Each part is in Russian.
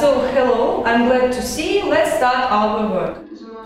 So, hello, I'm glad to see. Let's start our work.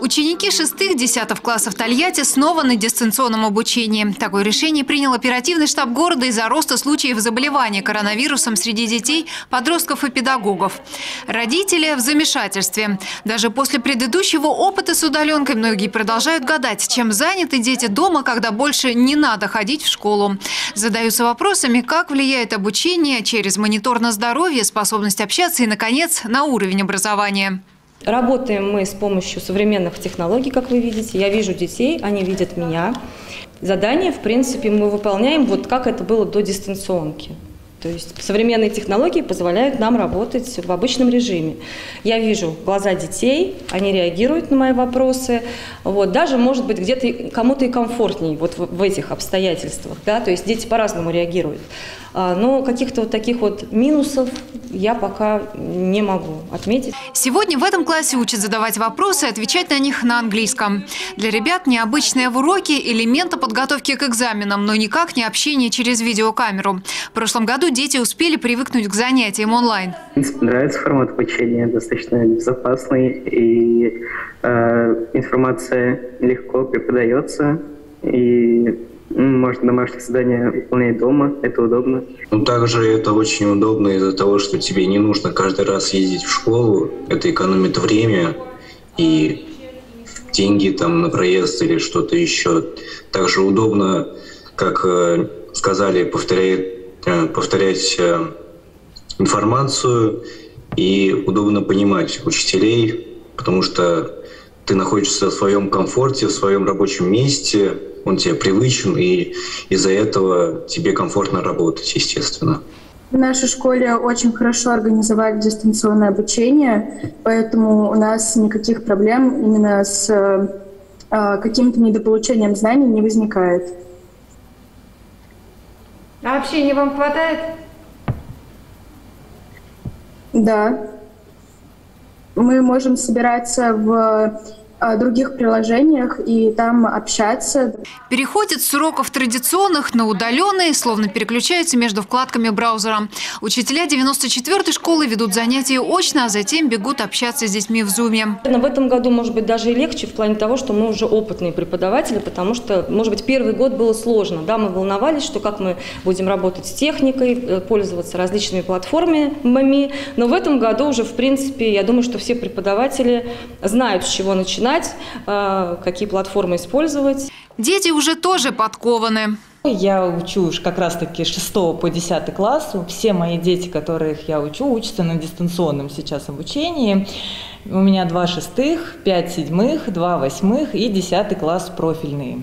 Ученики 6-10 классов Тольятти снова на дистанционном обучении. Такое решение принял оперативный штаб города из-за роста случаев заболевания коронавирусом среди детей, подростков и педагогов. Родители в замешательстве. Даже после предыдущего опыта с удаленкой многие продолжают гадать, чем заняты дети дома, когда больше не надо ходить в школу. Задаются вопросами, как влияет обучение через монитор на здоровье, способность общаться и, наконец, на уровень образования. Работаем мы с помощью современных технологий, как вы видите. Я вижу детей, они видят меня. Задание, в принципе, мы выполняем, вот как это было до дистанционки. То есть современные технологии позволяют нам работать в обычном режиме. Я вижу глаза детей, они реагируют на мои вопросы. Вот, даже, может быть, где-то кому-то и комфортнее вот в этих обстоятельствах. Да? То есть дети по-разному реагируют. Но каких-то вот таких вот минусов я пока не могу отметить. Сегодня в этом классе учат задавать вопросы и отвечать на них на английском. Для ребят необычные в уроке элементы подготовки к экзаменам, но никак не общение через видеокамеру. В прошлом году дети успели привыкнуть к занятиям онлайн. Мне нравится формат обучения, достаточно безопасный, и информация легко преподается, и можно домашнее задание выполнять дома, это удобно. Ну, также это очень удобно из-за того, что тебе не нужно каждый раз ездить в школу, это экономит время и деньги там на проезд или что-то еще. Также удобно, как сказали, повторять информацию, и удобно понимать учителей, потому что ты находишься в своем комфорте, в своем рабочем месте, он тебе привычен, и из-за этого тебе комфортно работать, естественно. В нашей школе очень хорошо организовали дистанционное обучение, поэтому у нас никаких проблем именно с каким-то недополучением знаний не возникает. А общения вам хватает? Да. Мы можем собираться в других приложениях и там общаться. Переходят с уроков традиционных на удаленные, словно переключаются между вкладками браузера. Учителя 94-й школы ведут занятия очно, а затем бегут общаться с детьми в Zoom. В этом году, может быть, даже и легче в плане того, что мы уже опытные преподаватели, потому что, может быть, первый год было сложно. Да, мы волновались, что как мы будем работать с техникой, пользоваться различными платформами. Но в этом году уже, в принципе, я думаю, что все преподаватели знают, с чего начинать, какие платформы использовать. Дети уже тоже подкованы. Я учу как раз-таки 6 по 10 класс. Все мои дети, которых я учу, учатся на дистанционном сейчас обучении. У меня 2 шестых, 5 седьмых, 2 восьмых и 10 класс профильные.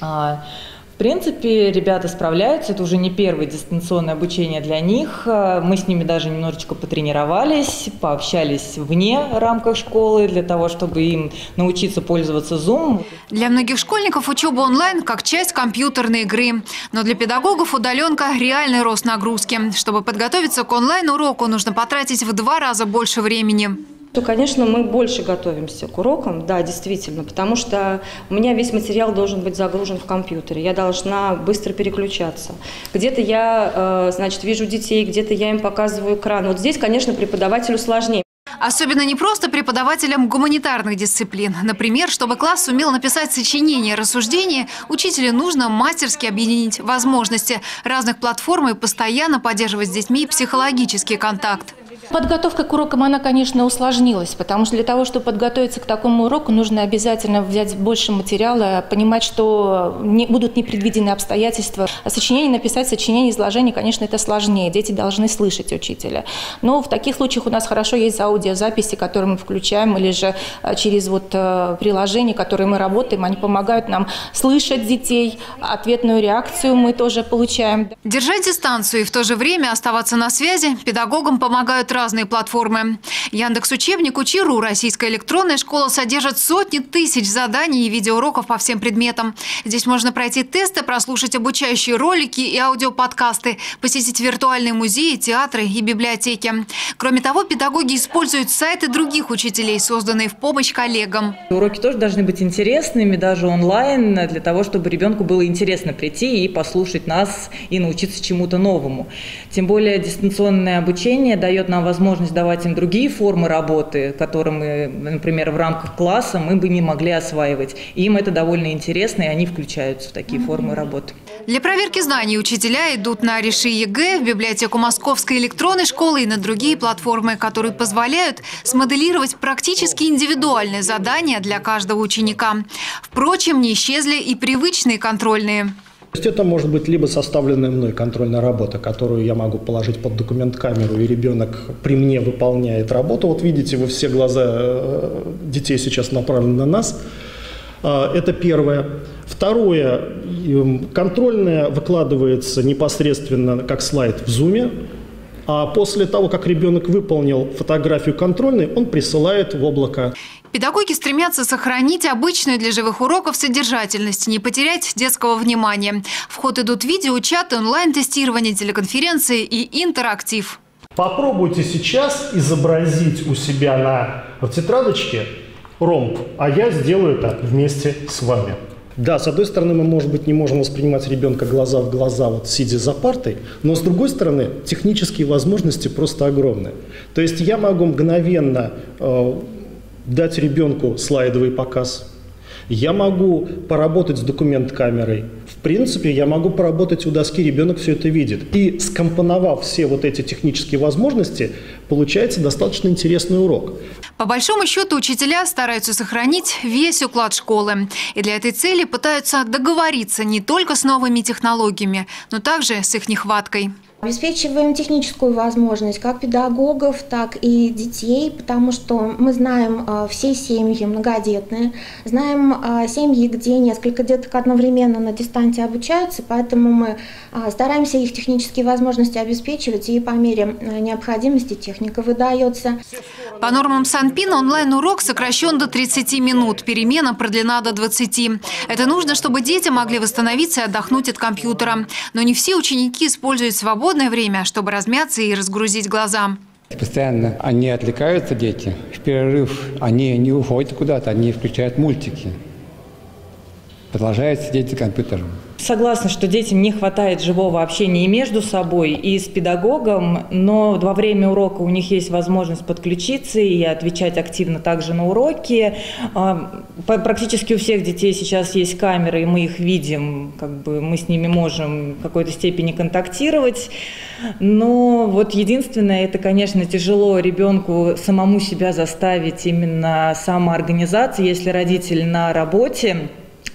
В принципе, ребята справляются, это уже не первое дистанционное обучение для них. Мы с ними даже немножечко потренировались, пообщались вне рамках школы для того, чтобы им научиться пользоваться Zoom. Для многих школьников учеба онлайн как часть компьютерной игры. Но для педагогов удаленка – реальный рост нагрузки. Чтобы подготовиться к онлайн-уроку, нужно потратить в 2 раза больше времени. То, конечно, мы больше готовимся к урокам, да, действительно, потому что у меня весь материал должен быть загружен в компьютере, я должна быстро переключаться. Где-то я, значит, вижу детей, где-то я им показываю экран. Вот здесь, конечно, преподавателю сложнее. Особенно непросто преподавателям гуманитарных дисциплин. Например, чтобы класс сумел написать сочинение, рассуждение, учителю нужно мастерски объединить возможности разных платформ и постоянно поддерживать с детьми психологический контакт. Подготовка к урокам, она, конечно, усложнилась, потому что для того, чтобы подготовиться к такому уроку, нужно обязательно взять больше материала, понимать, что будут непредвиденные обстоятельства. А сочинение написать, сочинение, изложение, конечно, это сложнее. Дети должны слышать учителя. Но в таких случаях у нас хорошо есть аудиозаписи, которые мы включаем, или же через вот приложения, которые мы работаем, они помогают нам слышать детей, ответную реакцию мы тоже получаем. Держать дистанцию и в то же время оставаться на связи педагогам помогают разные платформы. Яндекс Учебник, Учиру, Российская электронная школа содержит сотни тысяч заданий и видеоуроков по всем предметам. Здесь можно пройти тесты, прослушать обучающие ролики и аудиоподкасты, посетить виртуальные музеи, театры и библиотеки. Кроме того, педагоги используют сайты других учителей, созданные в помощь коллегам. Уроки тоже должны быть интересными, даже онлайн, для того, чтобы ребенку было интересно прийти и послушать нас, и научиться чему-то новому. Тем более дистанционное обучение дает нам возможность давать им другие формы работы, которые мы, например, в рамках класса мы бы не могли осваивать. И им это довольно интересно, и они включаются в такие формы работы. Для проверки знаний учителя идут на Реши ЕГЭ, в библиотеку Московской электронной школы и на другие платформы, которые позволяют смоделировать практически индивидуальные задания для каждого ученика. Впрочем, не исчезли и привычные контрольные. То есть это может быть либо составленная мной контрольная работа, которую я могу положить под документ-камеру, и ребенок при мне выполняет работу. Вот видите, вы все глаза детей сейчас направлены на нас. Это первое. Второе, контрольная выкладывается непосредственно как слайд в Zoom. А после того, как ребенок выполнил фотографию контрольной, он присылает в облако. Педагоги стремятся сохранить обычную для живых уроков содержательность, не потерять детского внимания. В ход идут видео, чаты, онлайн-тестирование, телеконференции и интерактив. Попробуйте сейчас изобразить у себя в тетрадочке ромб, а я сделаю это вместе с вами. Да, с одной стороны, мы, может быть, не можем воспринимать ребенка глаза в глаза, сидя за партой, но, с другой стороны, технические возможности просто огромны. То есть я могу мгновенно дать ребенку слайдовый показ, я могу поработать с документ-камерой. В принципе, я могу поработать у доски, ребенок все это видит. И скомпоновав все вот эти технические возможности, получается достаточно интересный урок. По большому счету, учителя стараются сохранить весь уклад школы. И для этой цели пытаются договориться не только с новыми технологиями, но также с их нехваткой. Обеспечиваем техническую возможность как педагогов, так и детей, потому что мы знаем все семьи многодетные, знаем семьи, где несколько деток одновременно на дистанте обучаются, поэтому мы стараемся их технические возможности обеспечивать, и по мере необходимости техника выдается. По нормам Санпина онлайн-урок сокращен до 30 минут, перемена продлена до 20. Это нужно, чтобы дети могли восстановиться и отдохнуть от компьютера. Но не все ученики используют свободное время, чтобы размяться и разгрузить глаза. Постоянно они отвлекаются, дети. В перерыв они не уходят куда-то, они включают мультики. Продолжают сидеть за компьютером. Согласна, что детям не хватает живого общения и между собой, и с педагогом, но во время урока у них есть возможность подключиться и отвечать активно также на уроки. Практически у всех детей сейчас есть камеры, и мы их видим, мы с ними можем в какой-то степени контактировать. Но вот единственное, это, конечно, тяжело ребенку самому себя заставить именно самоорганизации, если родитель на работе,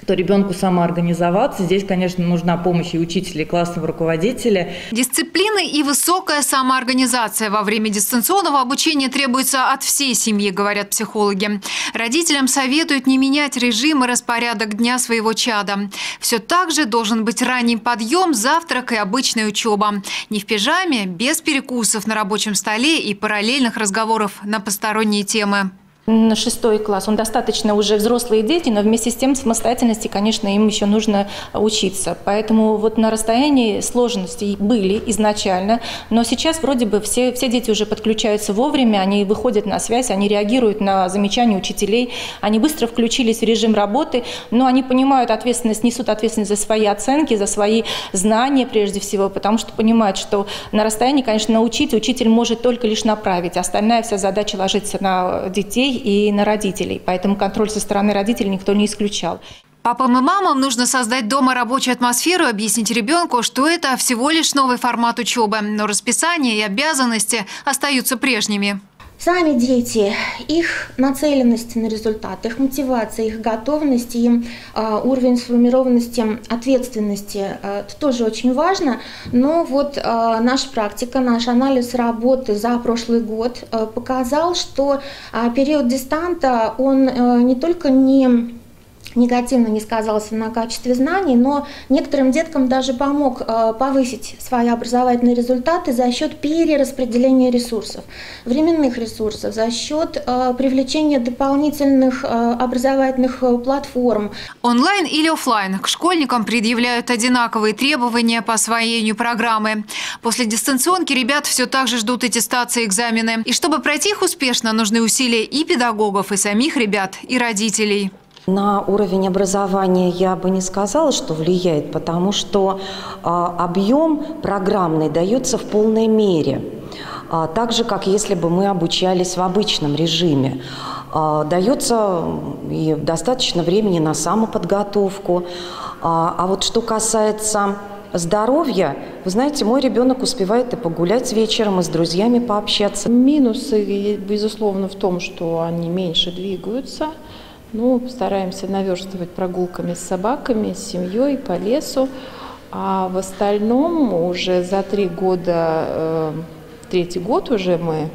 то ребенку самоорганизоваться. Здесь, конечно, нужна помощь и учителей, и классного руководителя. Дисциплина и высокая самоорганизация во время дистанционного обучения требуется от всей семьи, говорят психологи. Родителям советуют не менять режим и распорядок дня своего чада. Все так же должен быть ранний подъем, завтрак и обычная учеба. Не в пижаме, без перекусов на рабочем столе и параллельных разговоров на посторонние темы. На 6 класс. Он достаточно уже взрослые дети, но вместе с тем самостоятельности, конечно, им еще нужно учиться. Поэтому вот на расстоянии сложности были изначально, но сейчас вроде бы все дети уже подключаются вовремя, они выходят на связь, они реагируют на замечания учителей, они быстро включились в режим работы, но они понимают ответственность, несут ответственность за свои оценки, за свои знания прежде всего, потому что понимают, что на расстоянии, конечно, научить учитель может только лишь направить, остальная вся задача ложится на детей и на родителей. Поэтому контроль со стороны родителей никто не исключал. Папам и мамам нужно создать дома рабочую атмосферу, объяснить ребенку, что это всего лишь новый формат учебы, но расписание и обязанности остаются прежними. Сами дети, их нацеленность на результат, их мотивация, их готовность и уровень сформированности ответственности – это тоже очень важно. Но вот наша практика, наш анализ работы за прошлый год показал, что период дистанта, он не только не негативно не сказался на качестве знаний, но некоторым деткам даже помог повысить свои образовательные результаты за счет перераспределения ресурсов, временных ресурсов, за счет привлечения дополнительных образовательных платформ. Онлайн или офлайн к школьникам предъявляют одинаковые требования по освоению программы. После дистанционки ребят все так же ждут аттестации, экзамены. И чтобы пройти их успешно, нужны усилия и педагогов, и самих ребят, и родителей. На уровень образования я бы не сказала, что влияет, потому что объем программный дается в полной мере. так же, как если бы мы обучались в обычном режиме. Дается и достаточно времени на самоподготовку. А вот что касается здоровья, вы знаете, мой ребенок успевает и погулять вечером, и с друзьями пообщаться. Минусы, безусловно, в том, что они меньше двигаются. Ну, стараемся наверстывать прогулками с собаками, с семьей, по лесу. А в остальном уже за 3 года, третий год уже мы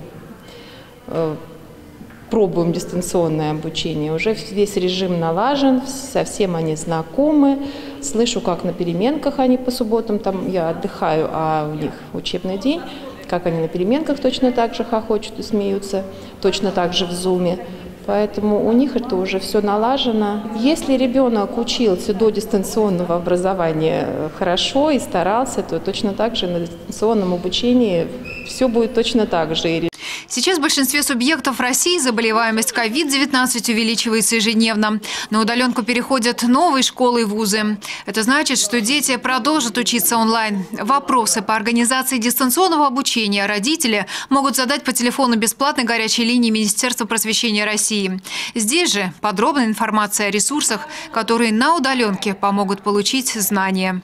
пробуем дистанционное обучение. Уже весь режим налажен, совсем они знакомы. Слышу, как на переменках они по субботам, там я отдыхаю, а у них учебный день, как они на переменках точно так же хохочут и смеются, точно так же в Зуме. Поэтому у них это уже все налажено. Если ребенок учился до дистанционного образования хорошо и старался, то точно так же на дистанционном обучении все будет точно так же. Сейчас в большинстве субъектов России заболеваемость COVID-19 увеличивается ежедневно. На удаленку переходят новые школы и вузы. Это значит, что дети продолжат учиться онлайн. Вопросы по организации дистанционного обучения родители могут задать по телефону бесплатной горячей линии Министерства просвещения России. Здесь же подробная информация о ресурсах, которые на удаленке помогут получить знания.